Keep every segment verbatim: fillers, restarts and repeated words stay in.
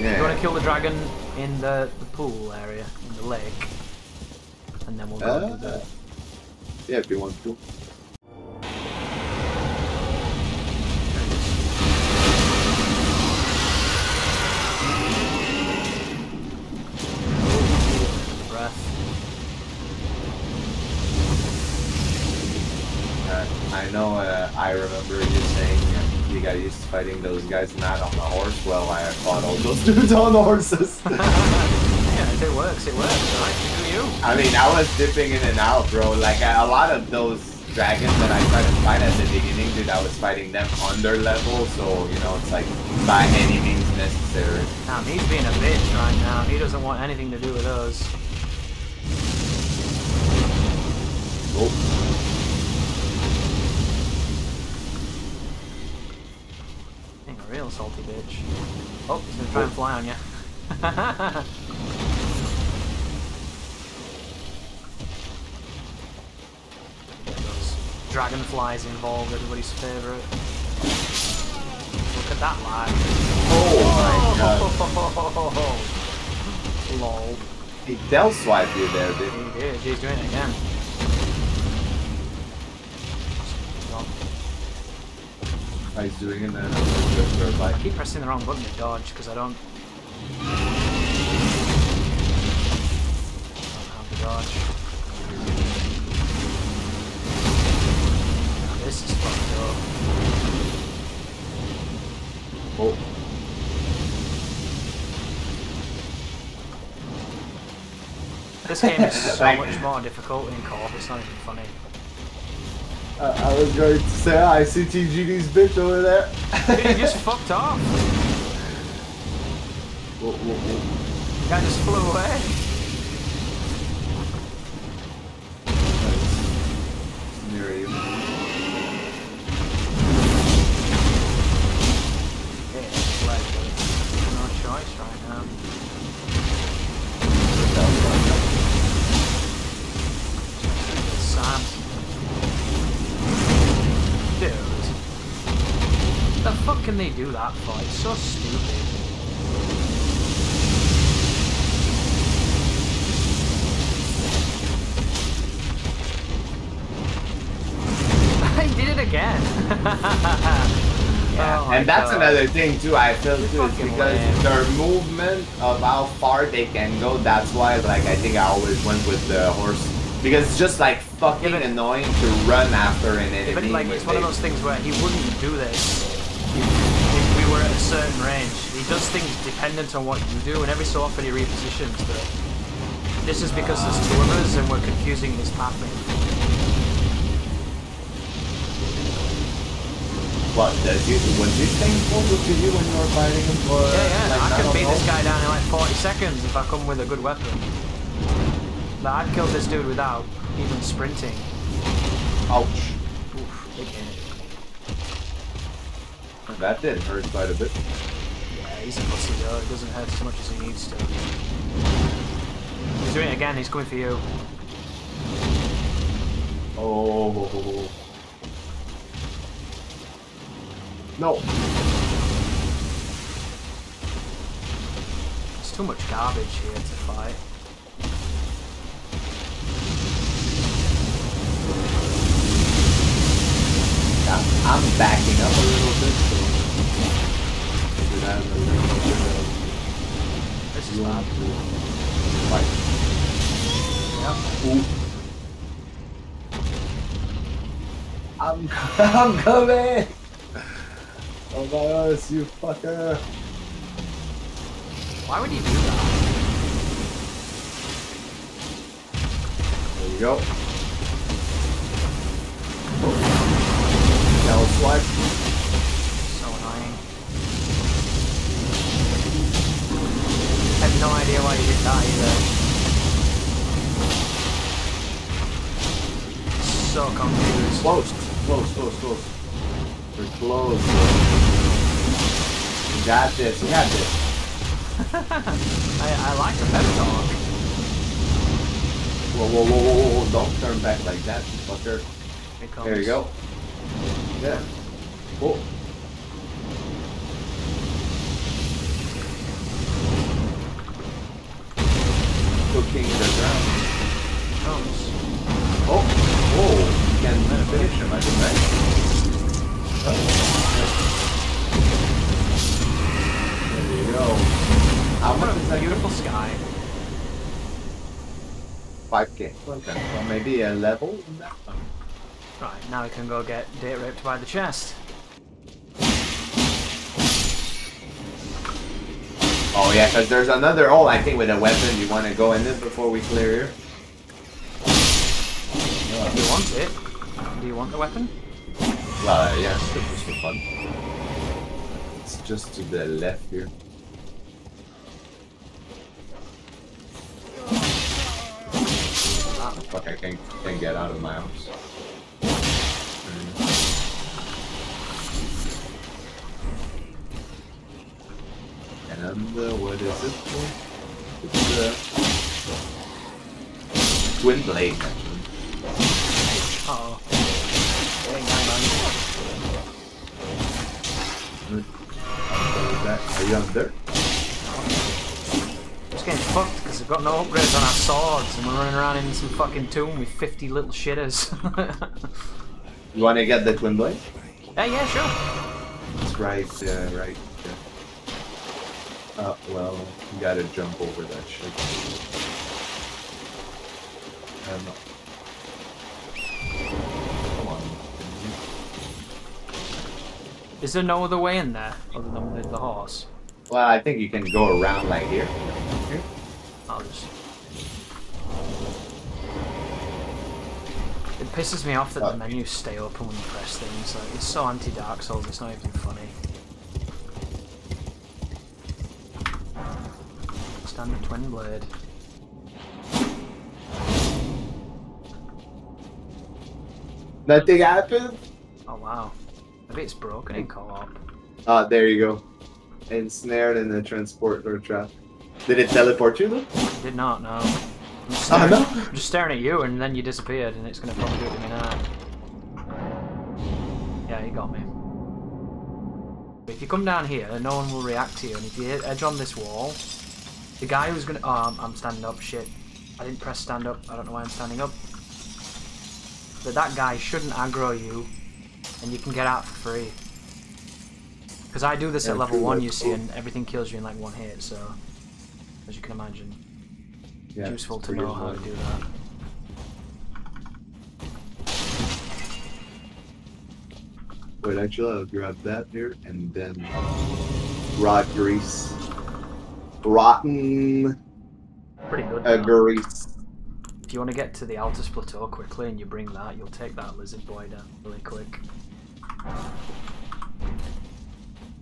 Yeah. You want to kill the dragon in the, the pool area, in the lake, and then we'll go uh, to the... Yeah, it'd be wonderful. I know, uh, I remember you saying uh, you got used to fighting those guys not on the horse. Well, I fought all those dudes on the horses. Yeah, it works, it works. All right, do you? I mean, I was dipping in and out, bro. Like, I, a lot of those dragons that I tried to fight at the beginning, dude, I was fighting them on their level, so, you know, it's like, by any means necessary. Damn, he's being a bitch right now. He doesn't want anything to do with us. Oh. Real salty bitch. Oh, he's gonna try and fly on you. Those dragonflies involved, everybody's favourite. Look at that live. Oh, oh my god. Oh, lol. He del swiped you there, dude. He did, he's doing it again. I was doing it then. I keep pressing the wrong button to dodge because I don't. I don't have to dodge. This is fucked up. Oh. This game is so much more difficult in co-op, it's not even funny. Uh, I was going to say, oh, I see T G D's bitch over there. He just fucked off. Whoa, whoa, whoa. The guy just flew away. That's near you. Yeah, it's like, there's no choice right now. That's sad. What the fuck can they do that for? It's so stupid. I did it again. Yeah. Oh, and that's God. Another thing too, I feel too, is because lame. Their movement of how far they can go, that's why like I think I always went with the horse. Because it's just like fucking yeah, annoying to run after an enemy. But like it's one of those things where he wouldn't do this if we were at a certain range. He does things dependent on what you do, and every so often he repositions. But this is because there's two of us and we're confusing his pathing. What does you? Was this thing closer to you when you were fighting him for? Yeah, yeah. Like, I can beat this guy down in like forty seconds if I come with a good weapon. But I'd killed this dude without even sprinting. Ouch. Oof, big hit. That did hurt quite a bit. Yeah, he's a pussy though. It doesn't hurt as much as he needs to. He's doing it again. He's coming for you. Oh. No. There's too much garbage here to fight. I'm backing up a little bit, so... This is loud. Fight. Yep. Ooh. I'm, I'm coming! Oh my gosh, you fucker! Why would you do that? There you go. Like. So annoying. I have no idea why you did that either. So confused. Close, close, close, close. We're close, bro. You got this, you got this. I, I like the pep talk. Whoa, whoa, whoa, whoa, whoa, don't turn back like that, fucker. There you go. Yeah. Oh. Wow, what a beautiful sky. five K. Okay, well maybe a level in that one. Right, now we can go get date raped by the chest. Oh yeah, because there's another hole, I think, with a weapon. You want to go in this before we clear here? If you want it. Do you want the weapon? Well, uh, yeah, it's just for fun. It's just to the left here. Ah, fuck, I can't, can't get out of my house. And uh, what is it for? It's a... twin blade, actually. Uh-oh. Are you on dirt? I'm just getting fucked because I've got no upgrades on our swords and we're running around in some fucking tomb with fifty little shitters. You want to get the twin blade? Uh, yeah, sure. It's right, uh, right. Oh, well, you gotta jump over that shit. I don't know. Come on. Is there no other way in there other than with the horse? Well, I think you can go around like here. Here? I'll just... It pisses me off that oh. the menus stay open when you press things. Like, it's so anti-Dark Souls, it's not even funny. And the twin blade. Nothing happened? Oh wow. Maybe it's broken in co-op. Ah, there you go. Ensnared in the transporter trap. Did it teleport you though? It did not, no. I'm just, staring, oh, no? I'm just staring at you and then you disappeared and it's gonna probably do it to me now. Yeah, you got me. If you come down here, no one will react to you, and if you hit edge on this wall, the guy who's gonna... Oh, I'm, I'm standing up, shit. I didn't press stand up. I don't know why I'm standing up. But that guy shouldn't aggro you, and you can get out for free. Because I do this yeah, at level one, you see, and everything kills you in like one hit, so... As you can imagine. Yeah, it's useful to know how to do that. Wait, actually, I'll grab that here, and then... Rod Grease. Rotten pretty good uh, grease. If you want to get to the Altus Plateau quickly and you bring that, you'll take that lizard boy down really quick.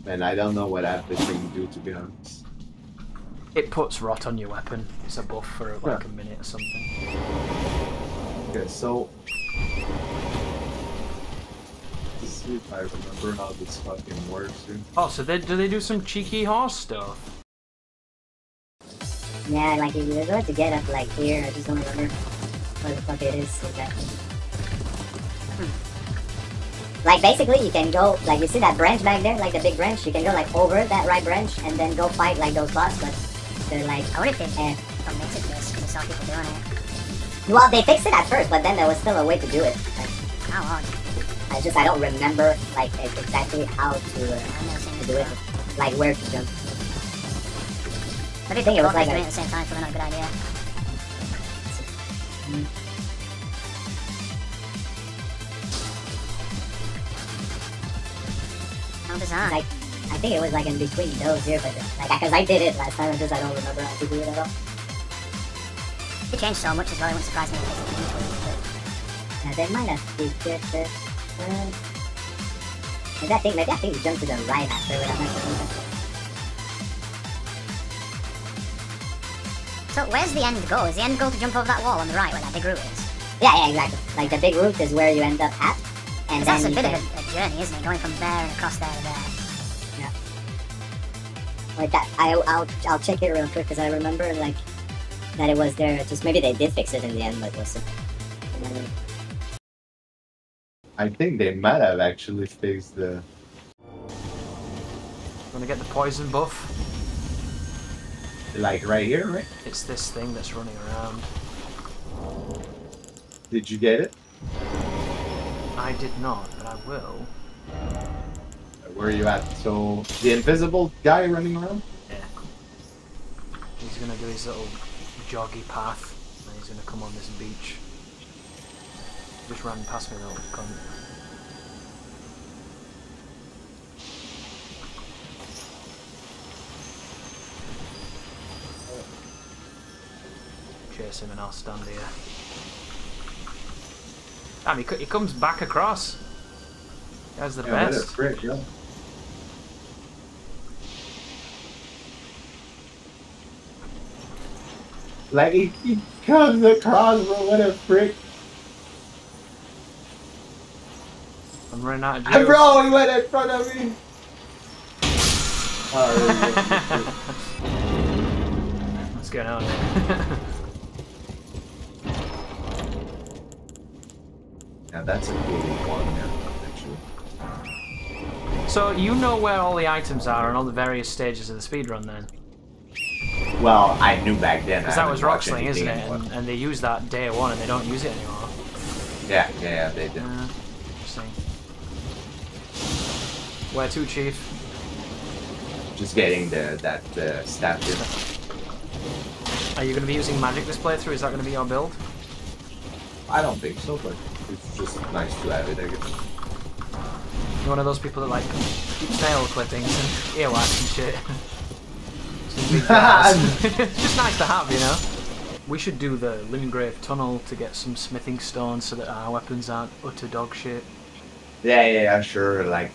Man, I don't know what that thing do, to be honest. It puts rot on your weapon. It's a buff for like yeah. a minute or something. Okay, so let's see if I remember how this fucking works here. Oh, so they, do they do some cheeky horse stuff? Yeah, like you don't have to get up like here, I just don't remember what the fuck it is exactly. Hmm. Like basically you can go, like you see that branch back there, like the big branch, you can go like over that right branch and then go fight like those boss, but they're like... I wonder if they don't make it this, because I saw people doing it. Well, they fixed it at first, but then there was still a way to do it. Like, how long? I just, I don't remember like exactly how to, uh, to do it, like where to jump. I think it was like doing it at the same time, probably not a good idea. Mm. How bizarre. Like, I think it was like in between those here, but like, because I did it last time, I just I don't remember how to do it at all. It changed so much as well, it wouldn't surprise me if it was in between. They might have to get this. Uh, maybe I think, maybe I think you jump to the right after without much of So where's the end goal? Is the end goal to jump over that wall on the right where that big root is? Yeah, yeah, exactly. Like the big root is where you end up at. And that's a bit of a, a journey, isn't it? Going from there and across there to there. Yeah. Like that, I, I'll I'll check it real quick because I remember like that it was there. Just maybe they did fix it in the end, but listen. I think they might have actually fixed the. Gonna get the poison buff. Like right here, right? It's this thing that's running around. Did you get it? I did not, but I will. Where are you at? So, the invisible guy running around? Yeah. He's going to do his little joggy path and he's going to come on this beach. Just ran past me, little cunt. Chase him and I'll stand here. Damn, he, he comes back across. He has the yeah, best. Great, yeah. Like, he, he comes across, but what a frick. I'm running out of juice. And bro, he went in front of me! Oh, what's going on? Now that's a really one now, actually. So, you know where all the items are and all the various stages of the speedrun then? Well, I knew back then. Because that was Rocksling, isn't it? And, and they used that day one, and they don't use it anymore. Yeah, yeah, yeah they did. Uh, interesting. Where to, Chief? Just getting the that uh, stat. Are you going to be using magic this playthrough? Is that going to be your build? I don't think so, but it's just nice to have it, I guess. You're one of those people that like keeps nail clippings and earwax and shit. It's just nice to have, you know. We should do the Limgrave tunnel to get some smithing stones so that our weapons aren't utter dog shit. Yeah, yeah, yeah, sure. Like,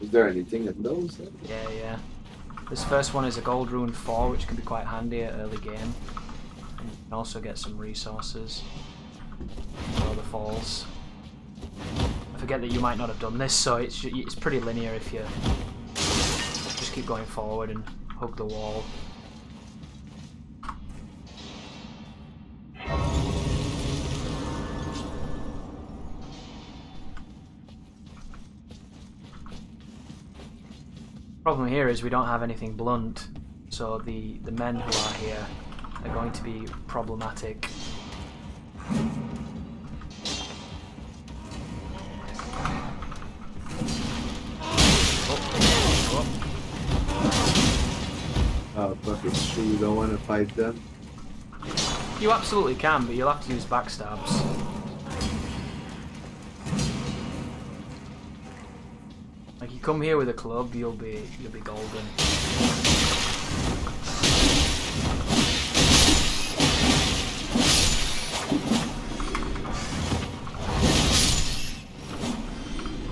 is there anything in those? Yeah, yeah. This first one is a gold rune four, which can be quite handy at early game. And you can also get some resources for the falls. Forget that you might not have done this, so it's it's pretty linear if you just keep going forward and hug the wall. Problem here is we don't have anything blunt, so the the men who are here are going to be problematic. Oh, fuck, it's true, you don't want to fight them? You absolutely can, but you'll have to use backstabs. Like, you come here with a club, you'll be, you'll be golden.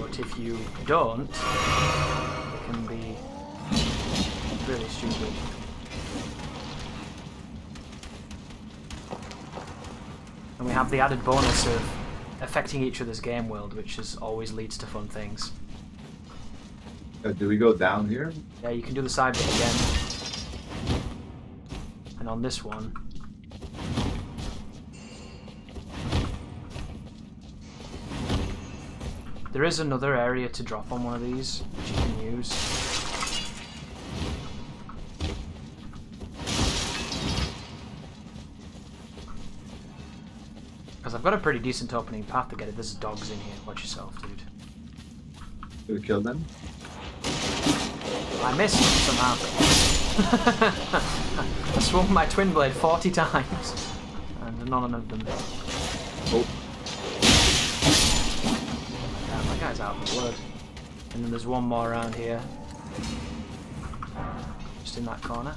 But if you don't, it can be really stupid. And we have the added bonus of affecting each other's game world, which is always leads to fun things. Uh, do we go down here? Yeah, you can do the side bit again. And on this one, there is another area to drop on one of these, which you can use. I've got a pretty decent opening path to get it. There's dogs in here. Watch yourself, dude. Did we kill them? I missed somehow. I swung my twin blade forty times, and none of them did. Oh. Damn, that guy's out of blood. And then there's one more around here. Just in that corner.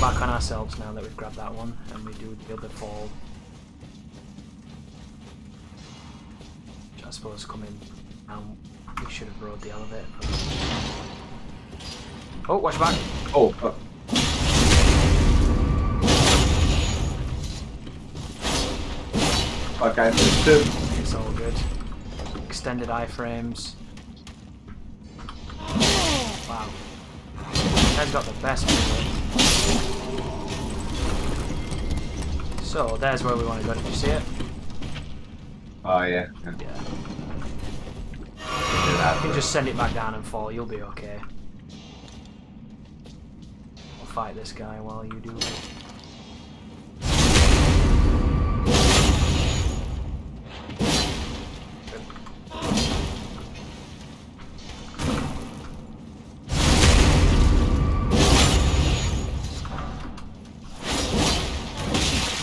Back on ourselves now that we've grabbed that one, and we do the other fall, which I suppose coming down, we should have rode the elevator. Oh, watch back! Oh, oh. Fuck, I missed him. It's all good. Extended iframes. Wow. That's got the best one. So there's where we want to go. Did you see it? Oh yeah. Yeah. yeah. You can just send it back down and fall. You'll be okay. I'll fight this guy while you do it.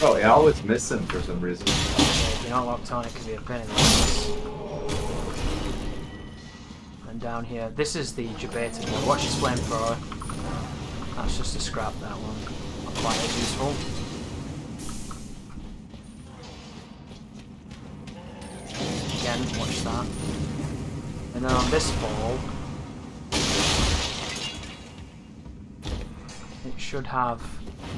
Oh, I always miss them for some reason. If you're not locked on, it can be a pain in the ass. And down here, this is the Jabata one. Watch his flamethrower. That's just a scrap, that one. Not quite as useful. Again, watch that. And then on this ball, it should have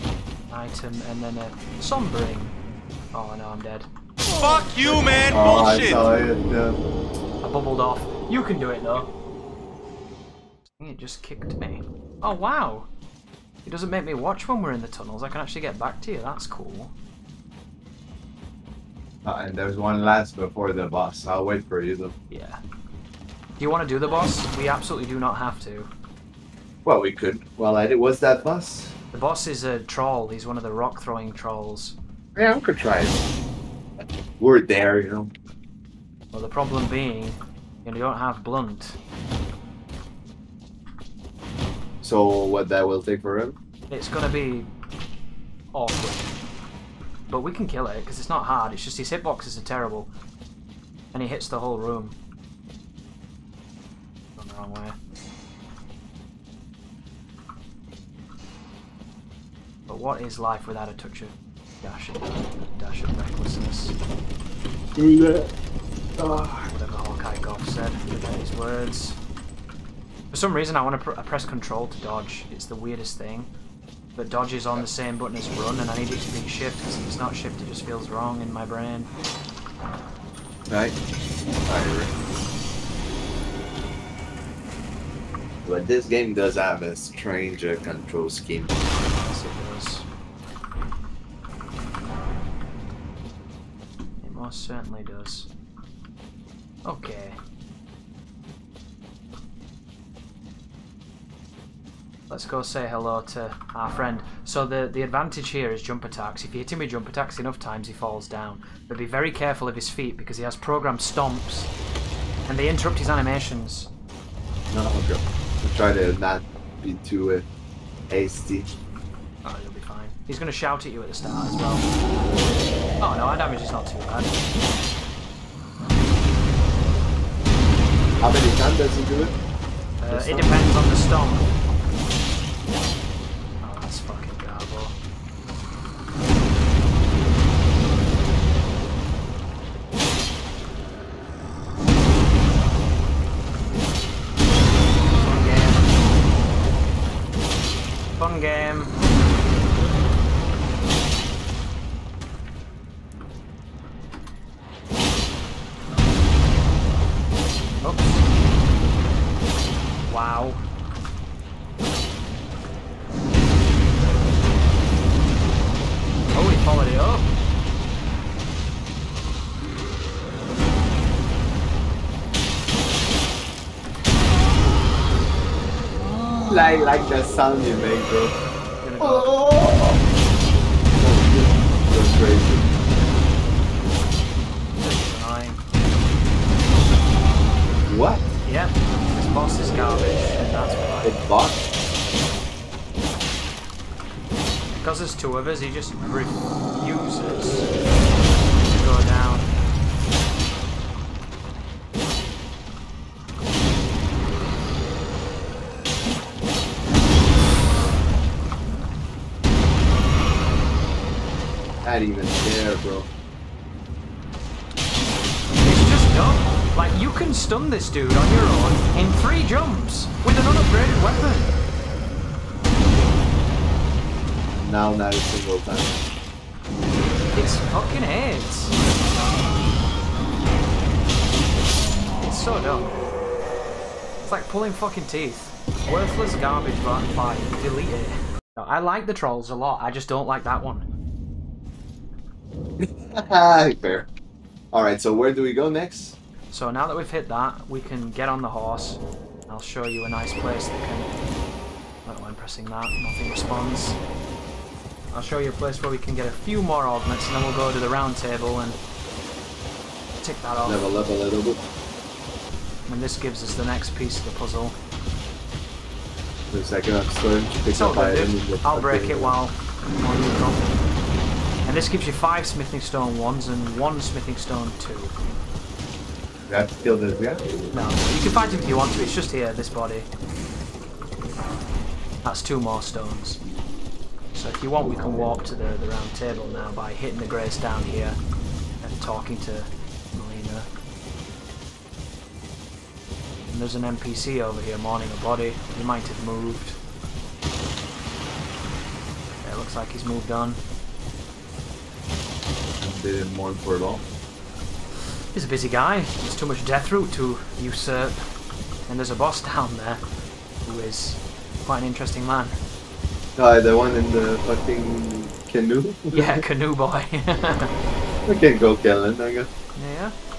an item and then a sombering. Oh no, I'm dead. Fuck you, man! Oh, bullshit! I, I bubbled off. You can do it though. It just kicked me. Oh wow! It doesn't make me watch when we're in the tunnels. I can actually get back to you. That's cool. Uh, and there's one last before the boss. I'll wait for you though. Yeah. Do you want to do the boss? We absolutely do not have to. Well, we could. Well, I did. Was that boss? The boss is a troll. He's one of the rock-throwing trolls. Yeah, I could try it. We're there, you know. Well, the problem being, you know, you don't have blunt. So, what, that will take forever? It's gonna be awkward. But we can kill it, because it's not hard. It's just his hitboxes are terrible. And he hits the whole room. Gone the wrong way. But what is life without a touch of dash and dash of recklessness? Do that. Oh. Whatever Hawkeye Goff said, forget his words. For some reason, I want to pr I press control to dodge. It's the weirdest thing. But dodge is on the same button as run, and I need it to be shift, because if it's not shift, it just feels wrong in my brain. Right. But this game does have a strange uh, control scheme. Yes, it does. It most certainly does. Okay. Let's go say hello to our friend. So the, the advantage here is jump attacks. If you hit him with jump attacks enough times, he falls down. But be very careful of his feet, because he has programmed stomps, and they interrupt his animations. No, okay. We'll try to not be too uh, hasty. Oh, you'll be fine. He's going to shout at you at the start as well. Oh no, our damage is not too bad. How many times does he do it? Uh, it depends on the stomp. Oh, that's fucking garbo. Fun game. Fun game. Oops. Wow. Oh, he followed it up. I like the sound you make, bro. Go. Oh. That's crazy. That's annoying. What? Yeah, this boss is garbage, and that's why. It's boss? Because there's two of us, he just refuses to go down. Not even there, bro. It's just dumb. Like, you can stun this dude on your own in three jumps with an unupgraded weapon. Now, not a single time. It's fucking heads. It's so dumb. It's like pulling fucking teeth. Worthless garbage, but fine. Delete it. I like the trolls a lot. I just don't like that one. Fair. Alright, so where do we go next? So now that we've hit that, we can get on the horse. I'll show you a nice place that can... Not when pressing that, nothing responds. I'll show you a place where we can get a few more augments, and then we'll go to the round table and tick that off. Level up a little bit. And this gives us the next piece of the puzzle. Looks like an upsurge. It's all good, dude. I'll break it while... And this gives you five smithing stone ones and one smithing stone two. That still does, yeah? No, you can find it if you want to, it's just here, this body. That's two more stones. So if you want, we can walk to the, the round table now by hitting the grace down here and talking to Melina. And there's an N P C over here mourning a body. He might have moved. Yeah, it looks like he's moved on. They didn't mourn for it all. He's a busy guy. There's too much death route to usurp. And there's a boss down there who is quite an interesting man. Uh, the one in the fucking canoe? Yeah, canoe boy. I can go kill him, I guess. Yeah.